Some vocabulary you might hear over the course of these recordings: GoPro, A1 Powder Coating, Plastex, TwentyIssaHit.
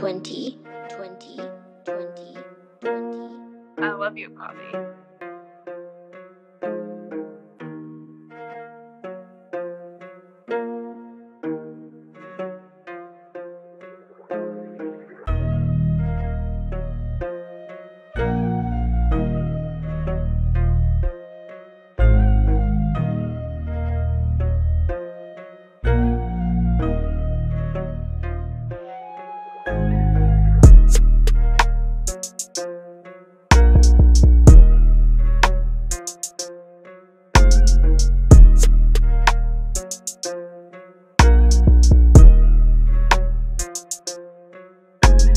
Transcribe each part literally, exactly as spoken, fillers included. Twenty, twenty, twenty, twenty. I love you, Poppy.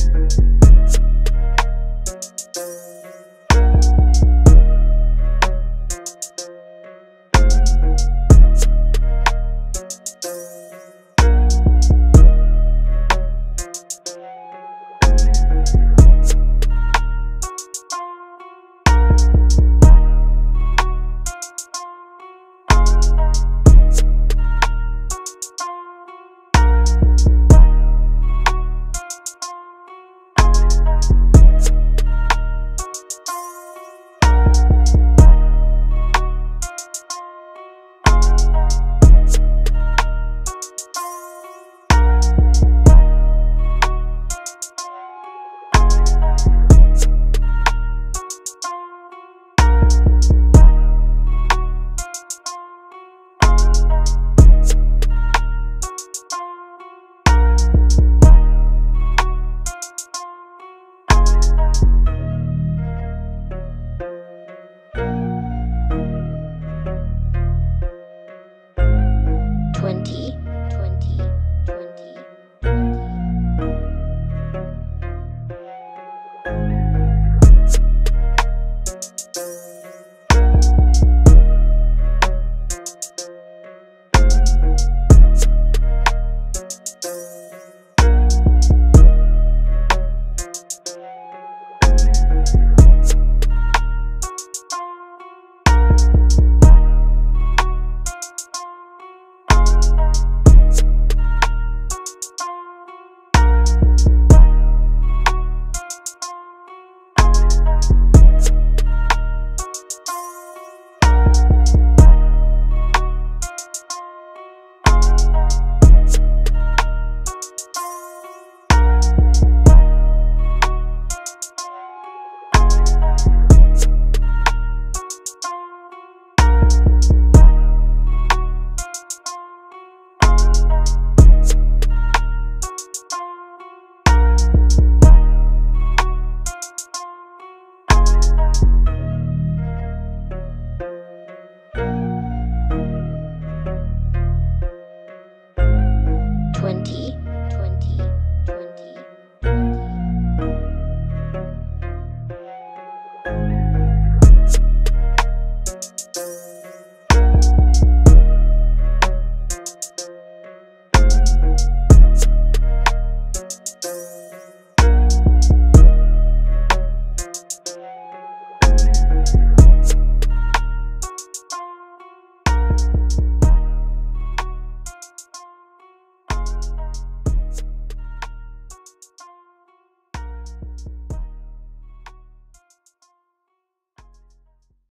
We'll be right back.